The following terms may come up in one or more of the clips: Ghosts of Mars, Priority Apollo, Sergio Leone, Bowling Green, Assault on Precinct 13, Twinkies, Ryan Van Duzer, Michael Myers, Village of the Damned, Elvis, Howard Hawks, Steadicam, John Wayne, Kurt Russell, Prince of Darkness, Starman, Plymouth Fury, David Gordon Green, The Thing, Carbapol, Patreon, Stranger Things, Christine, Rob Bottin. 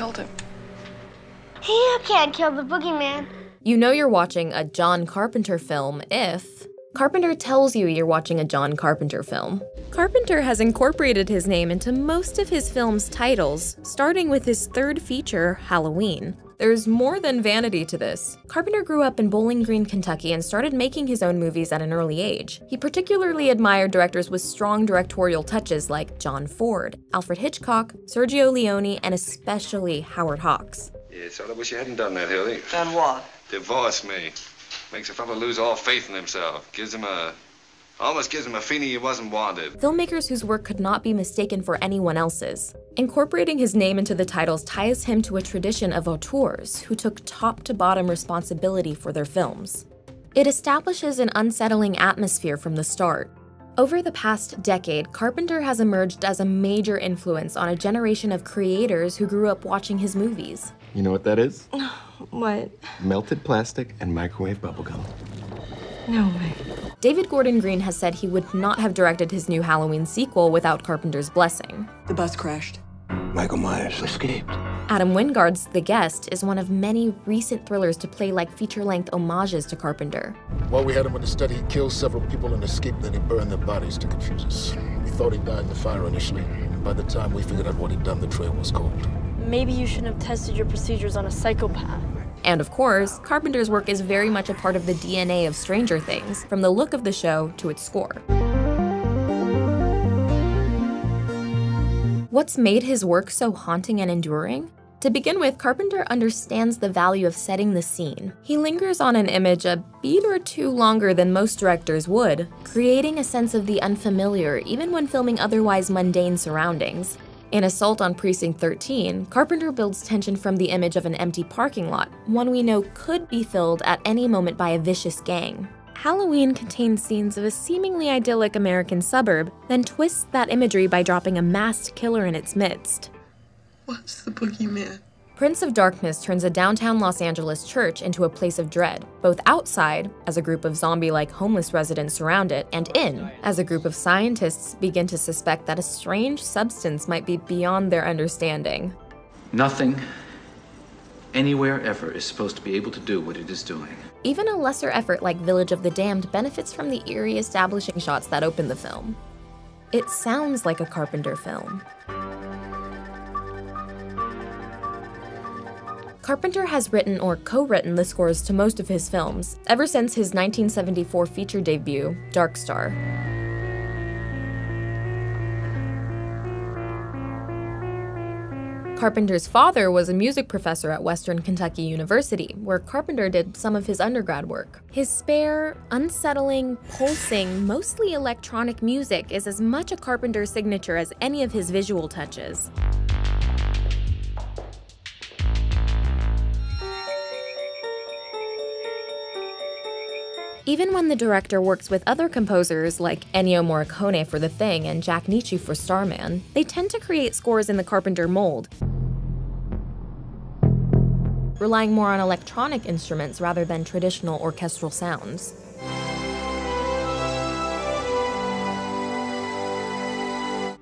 killed him. You can't kill the boogeyman. You know you're watching a John Carpenter film if Carpenter tells you you're watching a John Carpenter film. Carpenter has incorporated his name into most of his film's titles, starting with his third feature, Halloween. There's more than vanity to this. Carpenter grew up in Bowling Green, Kentucky, and started making his own movies at an early age. He particularly admired directors with strong directorial touches like John Ford, Alfred Hitchcock, Sergio Leone, and especially Howard Hawks. Yeah, so I wish you hadn't done that, Hilly. Done what? Divorce me. Makes a fella lose all faith in himself. Almost gives him a feeling he wasn't wanted. Filmmakers whose work could not be mistaken for anyone else's. Incorporating his name into the titles ties him to a tradition of auteurs who took top-to-bottom responsibility for their films. It establishes an unsettling atmosphere from the start. Over the past decade, Carpenter has emerged as a major influence on a generation of creators who grew up watching his movies. You know what that is? What? Melted plastic and microwave bubblegum. No way. David Gordon Green has said he would not have directed his new Halloween sequel without Carpenter's blessing. The bus crashed. Michael Myers escaped. Adam Wingard's The Guest is one of many recent thrillers to play like feature-length homages to Carpenter. While we had him in the study, he killed several people and escaped, then he burned their bodies to confuse us. We thought he died in the fire initially, and by the time we figured out what he'd done, the trail was cold. Maybe you shouldn't have tested your procedures on a psychopath. And of course, Carpenter's work is very much a part of the DNA of Stranger Things, from the look of the show to its score. What's made his work so haunting and enduring? To begin with, Carpenter understands the value of setting the scene. He lingers on an image a beat or two longer than most directors would, creating a sense of the unfamiliar even when filming otherwise mundane surroundings. In Assault on Precinct 13, Carpenter builds tension from the image of an empty parking lot, one we know could be filled at any moment by a vicious gang. Halloween contains scenes of a seemingly idyllic American suburb, then twists that imagery by dropping a masked killer in its midst. What's the boogeyman? Prince of Darkness turns a downtown Los Angeles church into a place of dread, both outside, as a group of zombie-like homeless residents surround it, and in, as a group of scientists begin to suspect that a strange substance might be beyond their understanding. Nothing, anywhere ever, is supposed to be able to do what it is doing. Even a lesser effort like Village of the Damned benefits from the eerie establishing shots that open the film. It sounds like a Carpenter film. Carpenter has written or co-written the scores to most of his films, ever since his 1974 feature debut, Dark Star. Carpenter's father was a music professor at Western Kentucky University, where Carpenter did some of his undergrad work. His spare, unsettling, pulsing, mostly electronic music is as much a Carpenter signature as any of his visual touches. Even when the director works with other composers like Ennio Morricone for The Thing and Jack Nitzsche for Starman, they tend to create scores in the Carpenter mold, relying more on electronic instruments rather than traditional orchestral sounds.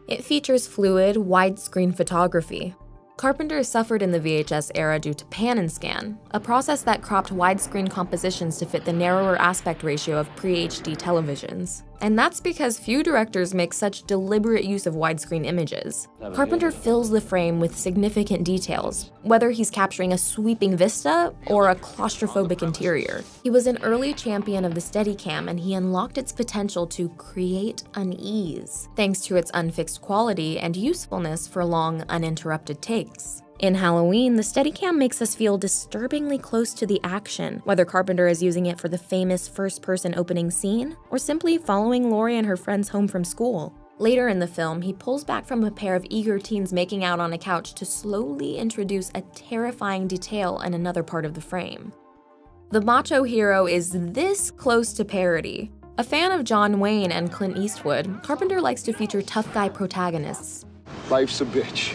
It features fluid, widescreen photography. Carpenter suffered in the VHS era due to pan and scan, a process that cropped widescreen compositions to fit the narrower aspect ratio of pre-HD televisions. And that's because few directors make such deliberate use of widescreen images. Carpenter fills the frame with significant details, whether he's capturing a sweeping vista or a claustrophobic interior. He was an early champion of the Steadicam, and he unlocked its potential to create unease, thanks to its unfixed quality and usefulness for long, uninterrupted takes. In Halloween, the Steadicam makes us feel disturbingly close to the action, whether Carpenter is using it for the famous first-person opening scene, or simply following Laurie and her friends home from school. Later in the film, he pulls back from a pair of eager teens making out on a couch to slowly introduce a terrifying detail in another part of the frame. The macho hero is this close to parody. A fan of John Wayne and Clint Eastwood, Carpenter likes to feature tough guy protagonists. Life's a bitch.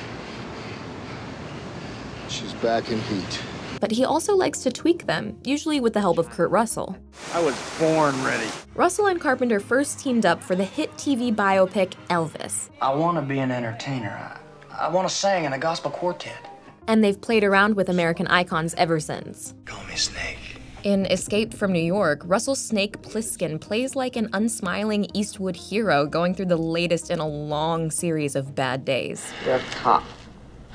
She's back in heat. But he also likes to tweak them, usually with the help of Kurt Russell. I was born ready. Russell and Carpenter first teamed up for the hit TV biopic Elvis. I want to be an entertainer. I want to sing in a gospel quartet. and they've played around with American icons ever since. Call me Snake. In Escape from New York, Russell's Snake Plissken plays like an unsmiling Eastwood hero going through the latest in a long series of bad days. You're a cop.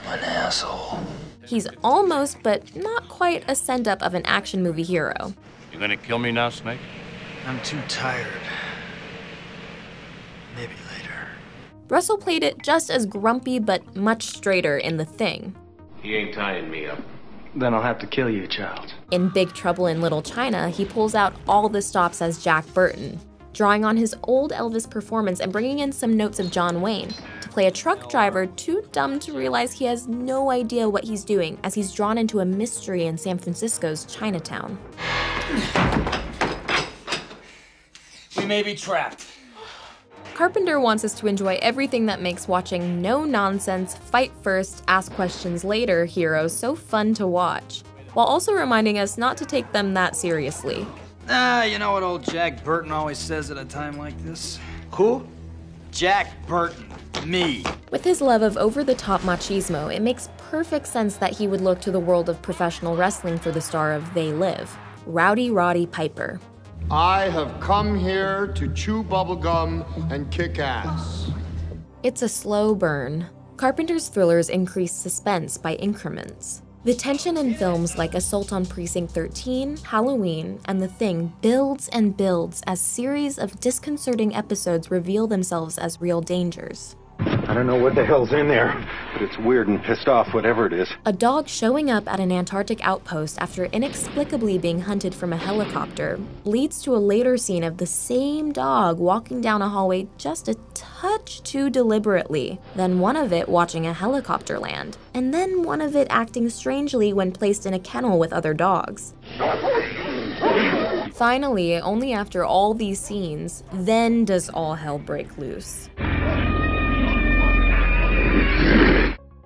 I'm an asshole. He's almost, but not quite, a send-up of an action movie hero. You gonna kill me now, Snake? I'm too tired. Maybe later. Russell played it just as grumpy, but much straighter in The Thing. He ain't tying me up. Then I'll have to kill you, child. In Big Trouble in Little China, he pulls out all the stops as Jack Burton, drawing on his old Elvis performance and bringing in some notes of John Wayne to play a truck driver too dumb to realize he has no idea what he's doing as he's drawn into a mystery in San Francisco's Chinatown. We may be trapped. Carpenter wants us to enjoy everything that makes watching no-nonsense, fight-first, ask-questions-later heroes so fun to watch, while also reminding us not to take them that seriously. You know what old Jack Burton always says at a time like this? Who? Jack Burton. Me. With his love of over-the-top machismo, it makes perfect sense that he would look to the world of professional wrestling for the star of They Live, Rowdy Roddy Piper. I have come here to chew bubblegum and kick ass. It's a slow burn. Carpenter's thrillers increase suspense by increments. The tension in films like Assault on Precinct 13, Halloween, and The Thing builds and builds as series of disconcerting episodes reveal themselves as real dangers. I don't know what the hell's in there, but it's weird and pissed off, whatever it is. A dog showing up at an Antarctic outpost after inexplicably being hunted from a helicopter leads to a later scene of the same dog walking down a hallway just a touch too deliberately, then one of it watching a helicopter land, and then one of it acting strangely when placed in a kennel with other dogs. Finally, only after all these scenes, then does all hell break loose.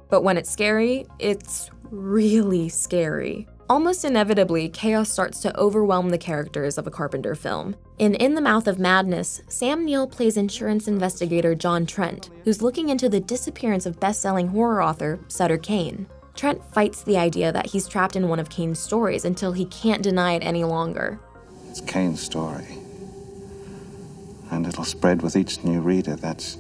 But when it's scary, it's really scary. Almost inevitably, chaos starts to overwhelm the characters of a Carpenter film. In the Mouth of Madness, Sam Neill plays insurance investigator John Trent, who's looking into the disappearance of best-selling horror author Sutter Kane. Trent fights the idea that he's trapped in one of Kane's stories until he can't deny it any longer. It's Kane's story, and it'll spread with each new reader. That's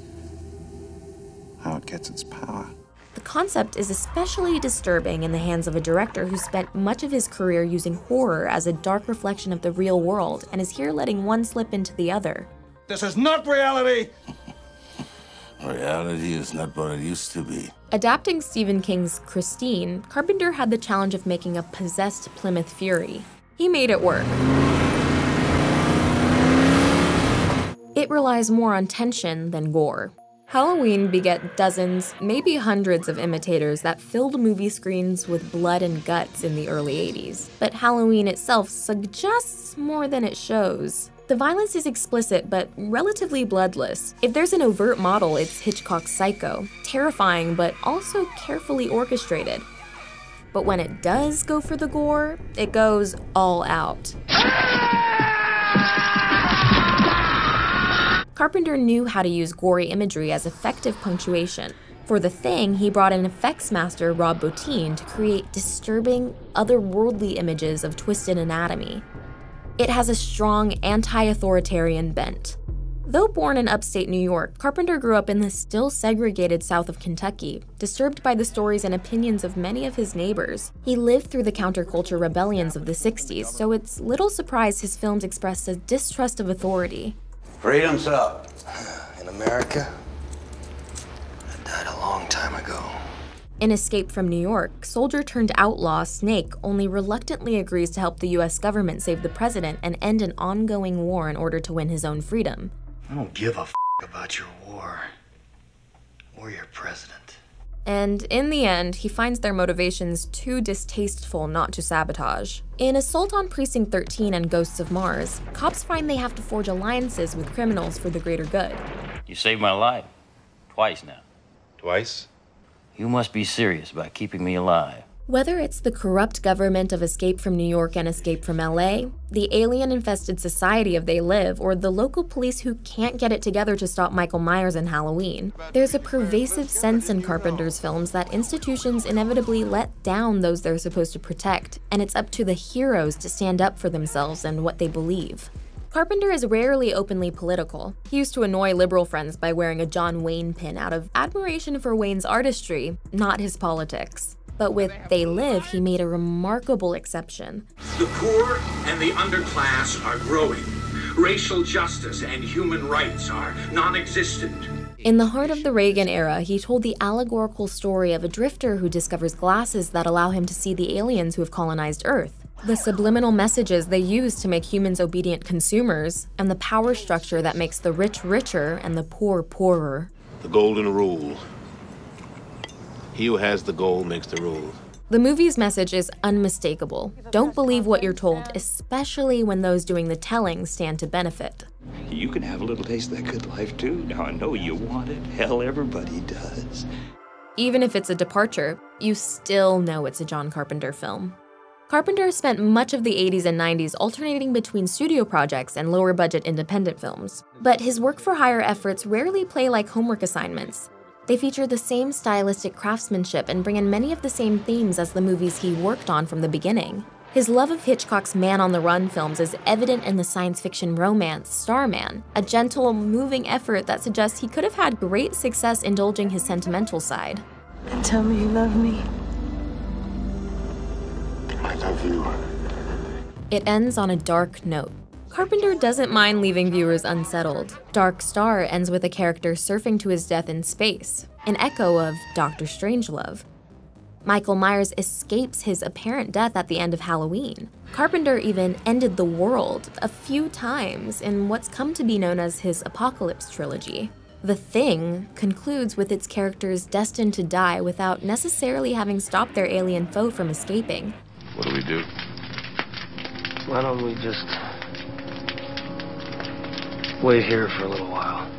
how it gets its power. The concept is especially disturbing in the hands of a director who spent much of his career using horror as a dark reflection of the real world and is here letting one slip into the other. This is not reality! Reality is not what it used to be. Adapting Stephen King's Christine, Carpenter had the challenge of making a possessed Plymouth Fury. He made it work. It relies more on tension than gore. Halloween beget dozens, maybe hundreds of imitators that filled movie screens with blood and guts in the early 80s. But Halloween itself suggests more than it shows. The violence is explicit, but relatively bloodless. If there's an overt model, it's Hitchcock's Psycho. Terrifying, but also carefully orchestrated. But when it does go for the gore, it goes all out. Carpenter knew how to use gory imagery as effective punctuation. For The Thing, he brought in effects master Rob Bottin to create disturbing, otherworldly images of twisted anatomy. It has a strong anti-authoritarian bent. Though born in upstate New York, Carpenter grew up in the still-segregated south of Kentucky, disturbed by the stories and opinions of many of his neighbors. He lived through the counterculture rebellions of the 60s, so it's little surprise his films expressed a distrust of authority. Freedom's up. In America, I died a long time ago. In Escape from New York, soldier-turned-outlaw Snake only reluctantly agrees to help the US government save the president and end an ongoing war in order to win his own freedom. I don't give a f about your war or your president. And in the end, he finds their motivations too distasteful not to sabotage. In Assault on Precinct 13 and Ghosts of Mars, cops find they have to forge alliances with criminals for the greater good. You saved my life. Twice now. Twice? You must be serious about keeping me alive. Whether it's the corrupt government of Escape from New York and Escape from LA, the alien-infested society of They Live, or the local police who can't get it together to stop Michael Myers in Halloween, there's a pervasive sense in Carpenter's films that institutions inevitably let down those they're supposed to protect, and it's up to the heroes to stand up for themselves and what they believe. Carpenter is rarely openly political. He used to annoy liberal friends by wearing a John Wayne pin out of admiration for Wayne's artistry, not his politics. But with They Live, he made a remarkable exception. The poor and the underclass are growing. Racial justice and human rights are non-existent. In the heart of the Reagan era, he told the allegorical story of a drifter who discovers glasses that allow him to see the aliens who have colonized Earth, the subliminal messages they use to make humans obedient consumers, and the power structure that makes the rich richer and the poor poorer. The golden rule. He who has the gold makes the rule. The movie's message is unmistakable. Don't believe what you're told, especially when those doing the telling stand to benefit. You can have a little taste of that good life too. Now I know you want it. Hell, everybody does. Even if it's a departure, you still know it's a John Carpenter film. Carpenter spent much of the 80s and 90s alternating between studio projects and lower-budget independent films. But his work-for-hire efforts rarely play like homework assignments. They feature the same stylistic craftsmanship and bring in many of the same themes as the movies he worked on from the beginning. His love of Hitchcock's Man on the Run films is evident in the science fiction romance Starman, a gentle, moving effort that suggests he could have had great success indulging his sentimental side. And tell me you love me. I love you. It ends on a dark note. Carpenter doesn't mind leaving viewers unsettled. Dark Star ends with a character surfing to his death in space, an echo of Dr. Strangelove. Michael Myers escapes his apparent death at the end of Halloween. Carpenter even ended the world a few times in what's come to be known as his Apocalypse trilogy. The Thing concludes with its characters destined to die without necessarily having stopped their alien foe from escaping. What do? Why don't we just wait here for a little while?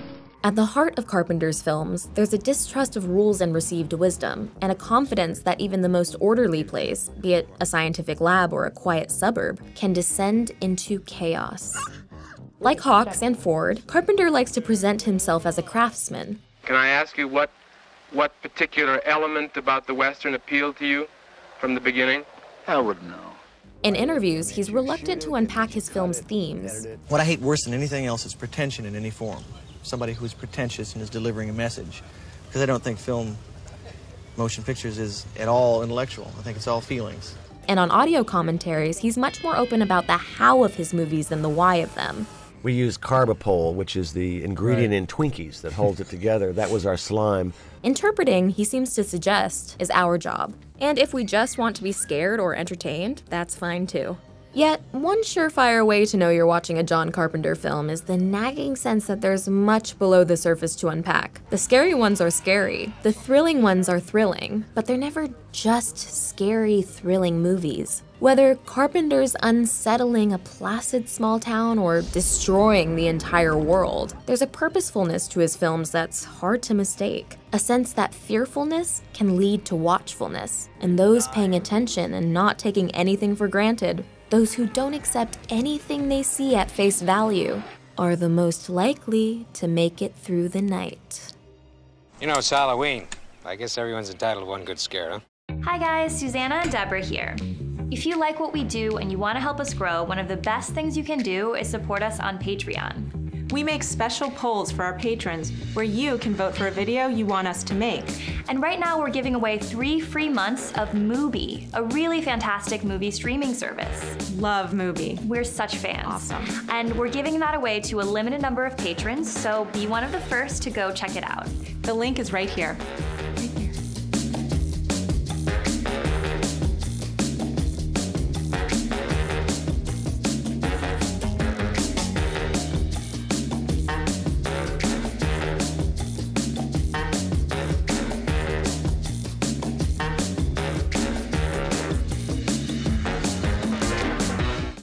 At the heart of Carpenter's films, there's a distrust of rules and received wisdom, and a confidence that even the most orderly place, be it a scientific lab or a quiet suburb, can descend into chaos. Like Hawks and Ford, Carpenter likes to present himself as a craftsman. Can I ask you what particular element about the Western appealed to you from the beginning? I would know. In interviews, he's reluctant to unpack his film's themes. What I hate worse than anything else is pretension in any form. Somebody who's pretentious and is delivering a message. Because I don't think film, motion pictures, is at all intellectual. I think it's all feelings. And on audio commentaries, he's much more open about the how of his movies than the why of them. We use carbapol, which is the ingredient in Twinkies that holds it together. That was our slime. Interpreting, he seems to suggest, is our job. And if we just want to be scared or entertained, that's fine too. Yet, one surefire way to know you're watching a John Carpenter film is the nagging sense that there's much below the surface to unpack. The scary ones are scary, the thrilling ones are thrilling, but they're never just scary, thrilling movies. Whether Carpenter's unsettling a placid small town or destroying the entire world, there's a purposefulness to his films that's hard to mistake. A sense that fearfulness can lead to watchfulness, and those paying attention and not taking anything for granted, those who don't accept anything they see at face value, are the most likely to make it through the night. You know, it's Halloween. I guess everyone's entitled to one good scare, huh? Hi guys, Susanna and Deborah here. If you like what we do and you want to help us grow, one of the best things you can do is support us on Patreon. We make special polls for our patrons where you can vote for a video you want us to make. And right now we're giving away 3 free months of MUBI, a really fantastic movie streaming service. Love MUBI. We're such fans. Awesome. And we're giving that away to a limited number of patrons, so be one of the first to go check it out. The link is right here.